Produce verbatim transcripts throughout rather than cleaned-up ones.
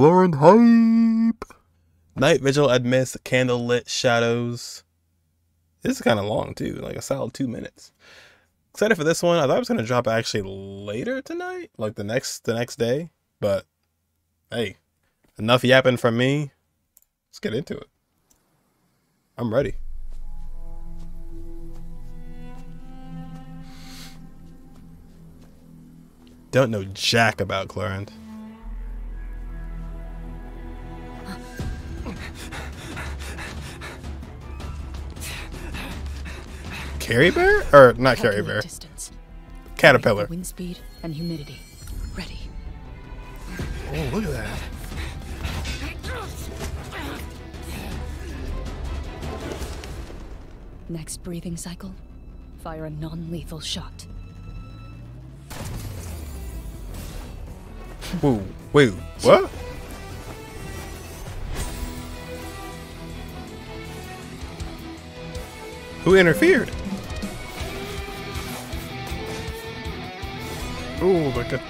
Clorinde hype. Night vigil admits candlelit shadows. This is kind of long too, like a solid two minutes. Excited for this one. I thought I was gonna drop actually later tonight, like the next the next day. But hey, enough yapping from me. Let's get into it. I'm ready. Don't know jack about Clorinde. Carry bear? Or not carry bear. Distance. Caterpillar. Wind speed and humidity. Ready. Oh, look at that. Next breathing cycle, fire a non-lethal shot. Whoa, wait, what? Who interfered? Oh my god.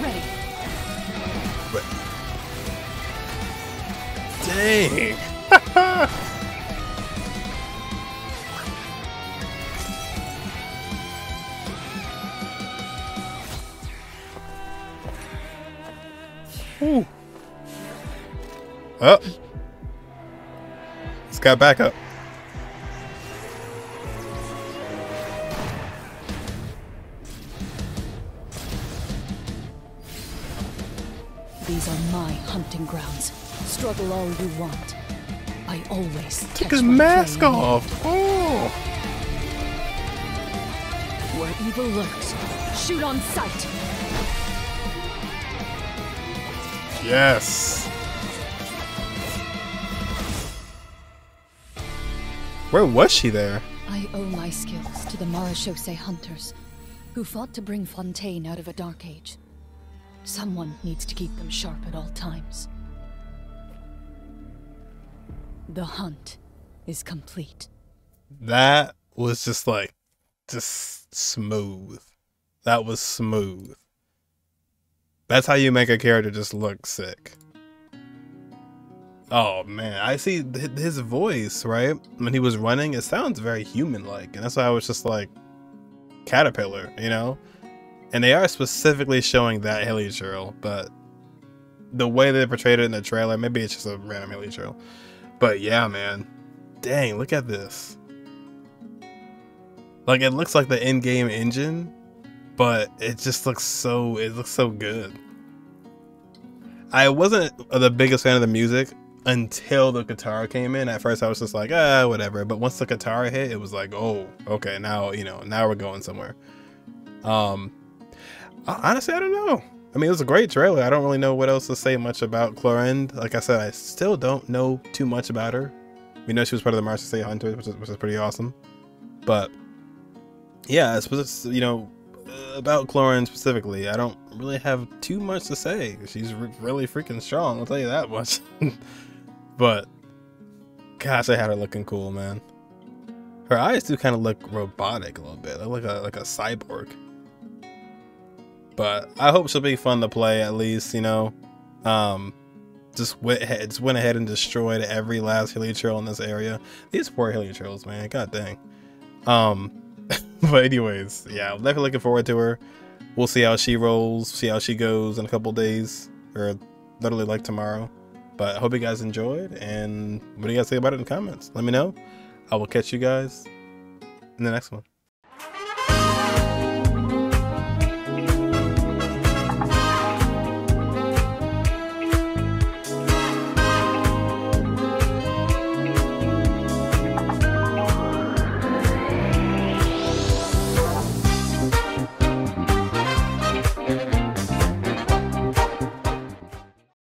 Ready. Wait. Dang. Ooh. Oh. It's got back up. These are my hunting grounds. Struggle all you want. I always took his mask off. Oh. Where evil lurks, shoot on sight. Yes. Where was she there? I owe my skills to the Marechaussee hunters, who fought to bring Fontaine out of a dark age. Someone needs to keep them sharp at all times. The hunt is complete. That was just like, just smooth. That was smooth. That's how you make a character just look sick. Oh man, I see his voice, right? When he was running, it sounds very human-like. And that's why I was just like, caterpillar, you know? And they are specifically showing that Hilichurl, but the way they portrayed it in the trailer, maybe it's just a random Hilichurl. But yeah, man. Dang, look at this. Like, it looks like the in-game engine, but it just looks so, it looks so good. I wasn't the biggest fan of the music until the guitar came in. At first, I was just like, ah, whatever. But once the guitar hit, it was like, oh, okay, now, you know, now we're going somewhere. Um, honestly, I don't know. I mean, it was a great trailer. I don't really know what else to say much about Clorinde. Like I said, I still don't know too much about her. We know she was part of the Marechaussee Hunters, which is, which is pretty awesome. But yeah, it's, you know, about Clorinde specifically, I don't really have too much to say. She's re really freaking strong, I'll tell you that much. But gosh, I had her looking cool, man. Her eyes do kind of look robotic a little bit. They look like a, like a cyborg. But I hope she'll be fun to play at least, you know. Um, just went ahead, just went ahead and destroyed every last Hilichurl in this area. These poor Hilichurls, man. God dang. Um, but anyways, yeah, I'm definitely looking forward to her. We'll see how she rolls, see how she goes in a couple days, or literally like tomorrow. But I hope you guys enjoyed, and what do you guys think about it in the comments? Let me know. I will catch you guys in the next one.